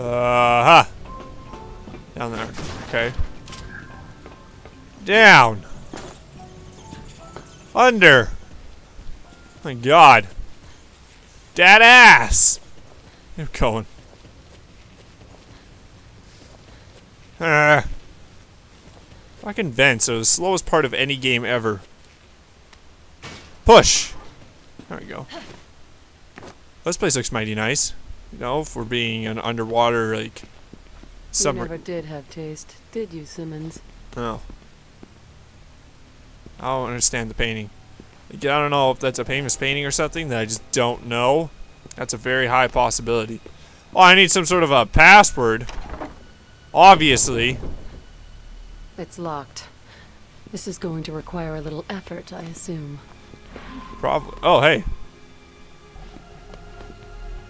Down there. Okay. Down. Under. My God. That ass. You're going. Fucking vents are the slowest part of any game ever. Push. There we go. This place looks mighty nice. You know, if we're being an underwater, like, summer. You never did have taste, did you, Simmons? No. I don't understand the painting. Like, I don't know if that's a famous painting or something that I just don't know. That's a very high possibility. Oh, I need some sort of a password. Obviously. It's locked. This is going to require a little effort, I assume. Probably. Oh, hey.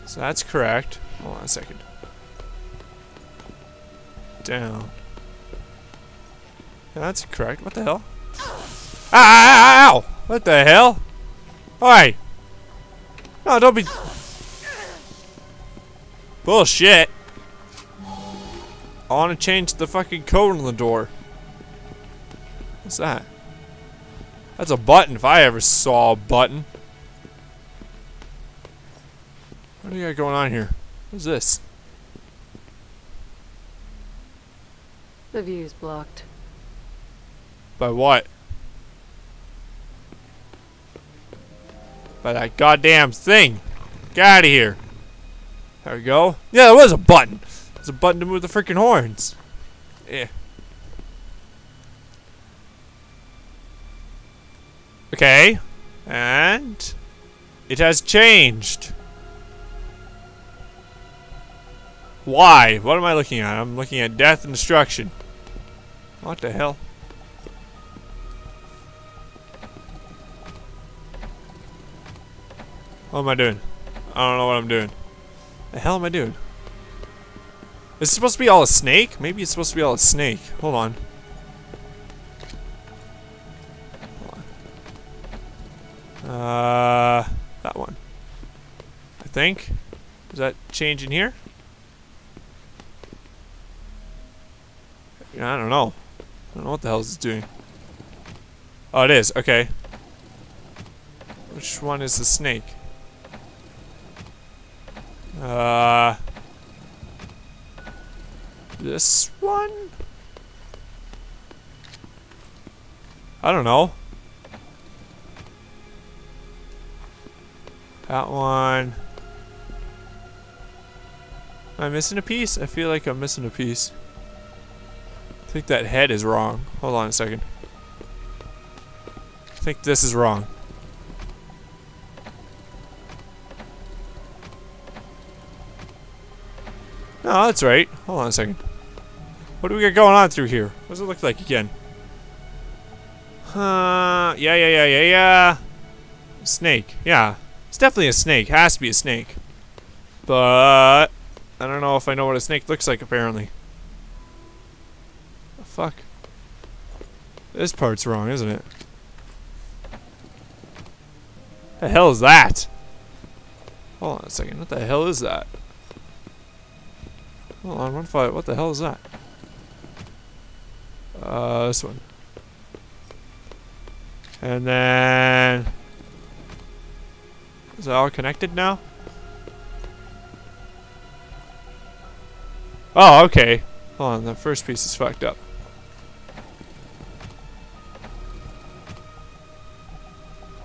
So that's correct. Hold on a second. Down. Yeah, that's correct. What the hell? Ow! What the hell? Oi! No, don't be. Bullshit. I want to change the fucking code on the door. What's that? That's a button if I ever saw a button. What do you got going on here? What's this? The view's blocked. By what? By that goddamn thing. Get out of here. There we go. Yeah, there was a button. There's a button to move the freaking horns. Yeah. Okay. And it has changed. Why? What am I looking at? I'm looking at death and destruction. What the hell? What am I doing? I don't know what I'm doing. The hell am I doing? Is it supposed to be all a snake? Maybe it's supposed to be all a snake. Hold on. Hold on. That one. I think. Does that change in here? I don't know. I don't know what the hell is it doing. Oh, it is. Okay. Which one is the snake? This one? I don't know. That one. Am I missing a piece? I feel like I'm missing a piece. I think that head is wrong. Hold on a second. I think this is wrong. No, that's right. Hold on a second. What do we got going on through here? What does it look like again? Yeah. Snake. Yeah. It's definitely a snake. Has to be a snake. But I don't know if I know what a snake looks like, apparently. Oh, fuck. This part's wrong, isn't it? The hell is that? Hold on a second. What the hell is that? Hold on, what the hell is that? This one. And then... Is it all connected now? Oh, okay. Hold on, the first piece is fucked up.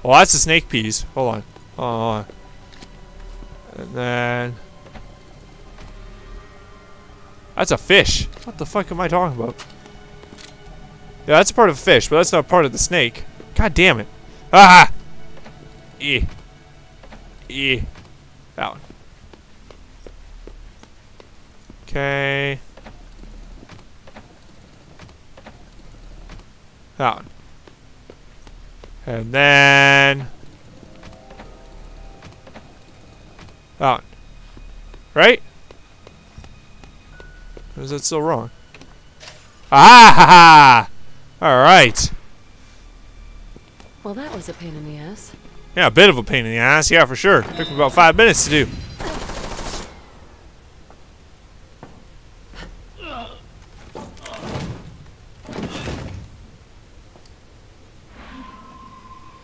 Well, that's the snake piece. Hold on. Hold on. And then... That's a fish. What the fuck am I talking about? Yeah, that's a part of a fish, but that's not part of the snake. God damn it. Ah! That one. Okay. That one. And then... That one. Right? Or is that still wrong? Ah! Alright. Well, that was a pain in the ass. Yeah, a bit of a pain in the ass. Yeah, for sure. Took me about 5 minutes to do.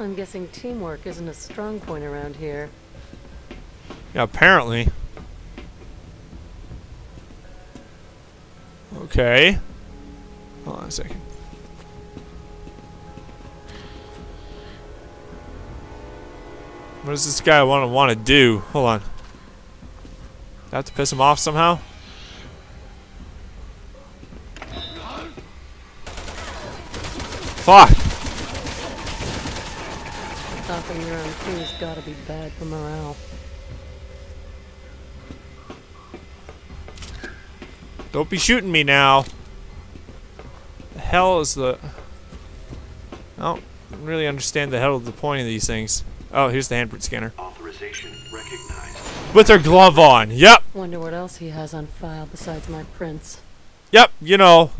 I'm guessing teamwork isn't a strong point around here. Yeah, apparently. Okay. Hold on a second. What does this guy want to do? Hold on. Do I have to piss him off somehow? Fuck! Stopping your own crew's gotta be bad for morale. Don't be shooting me now. The hell is the... I don't really understand the hell of the point of these things. Oh, here's the handprint scanner. Authorization recognized. With her glove on. Yep. Wonder what else he has on file besides my prints. Yep, you know,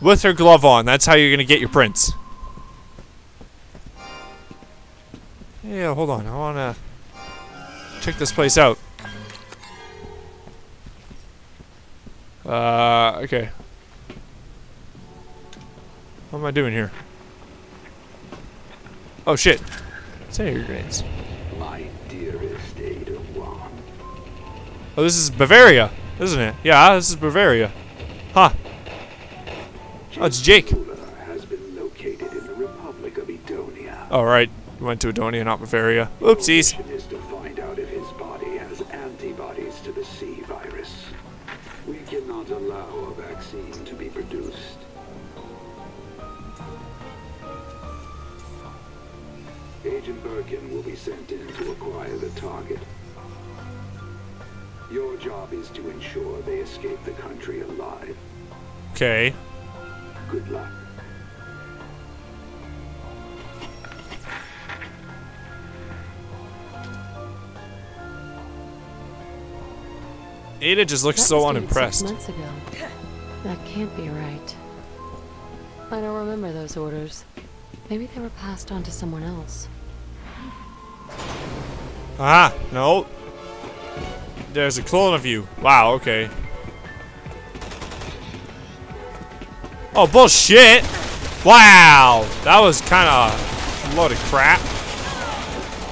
with her glove on. That's how you're gonna get your prints. Yeah, hold on. I wanna check this place out. Okay. What am I doing here? Oh shit. Say your grades. My dearest Ada Wong. Oh, this is Bavaria, isn't it? Yeah, this is Bavaria. Huh. Oh, it's Jake. Has been located in the Republic of Adonia. Oh, right. We went to Adonia, not Bavaria. Oopsies. The mission is to find out if his body has antibodies to the C-virus. We cannot allow a vaccine to be produced. Agent Birkin will be sent in to acquire the target. Your job is to ensure they escape the country alive. Okay. Good luck. Ada just looks so unimpressed. 6 months ago. That can't be right. I don't remember those orders. Maybe they were passed on to someone else. Ah, no. There's a clone of you. Wow, okay. Oh, bullshit! Wow! That was kind of a load of crap.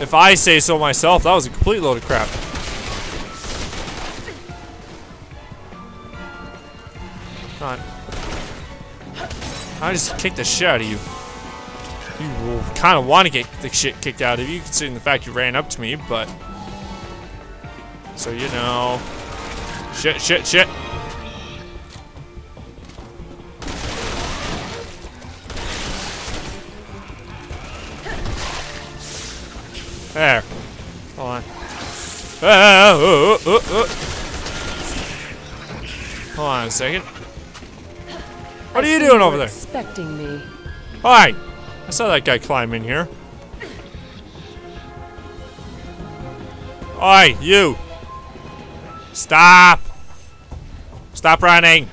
If I say so myself, that was a complete load of crap. Come on. I just kicked the shit out of you. You will kind of want to get the shit kicked out of you, considering the fact you ran up to me, but... So, you know... Shit, shit, shit! There. Hold on. Hold on a second. What are you doing over there? Expecting me. Alright! I saw that guy climb in here. Oi, you! Stop! Stop running!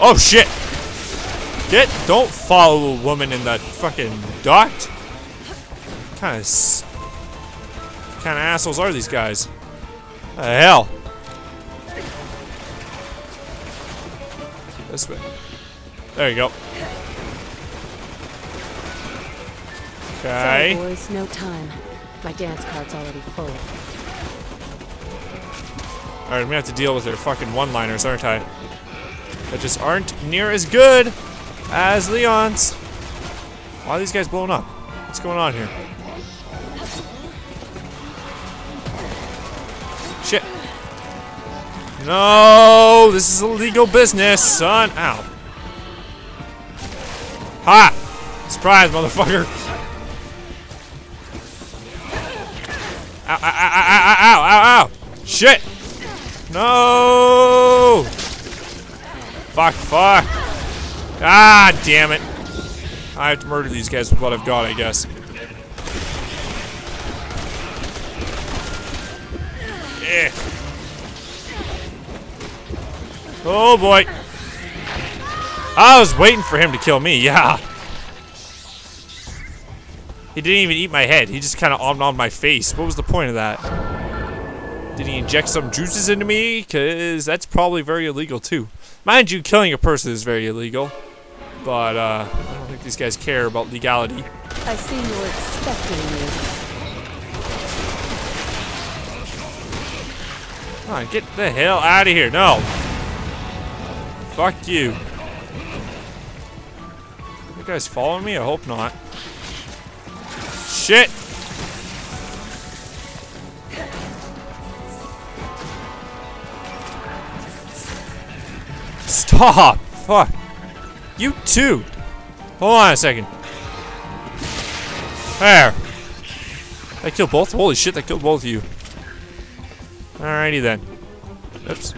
Oh shit! Don't follow a woman in that fucking dot. What kind of assholes are these guys? What the hell? This way. There you go. Okay. Sorry, boys, no time. My dance card's already full. All right, I'm gonna have to deal with their fucking one-liners, aren't I? That just aren't near as good as Leon's. Why are these guys blowing up? What's going on here? Shit. No, this is illegal business, son. Ow. Ha! Surprise, motherfucker. Ow, ow, ow, ow, ow, ow, ow. Shit. No. Fuck, fuck. Ah, damn it. I have to murder these guys with what I've got, I guess. Eh. Oh boy. I was waiting for him to kill me, yeah. He didn't even eat my head. He just kind of ommed my face. What was the point of that? Did he inject some juices into me? Because that's probably very illegal too. Mind you, killing a person is very illegal. But I don't think these guys care about legality. I see you were expecting me. Come on, get the hell out of here. No. Fuck you. You guys following me? I hope not. Shit. Stop. Fuck. You too. Hold on a second. There. That killed both? Holy shit, that killed both of you. Alrighty then. Oops.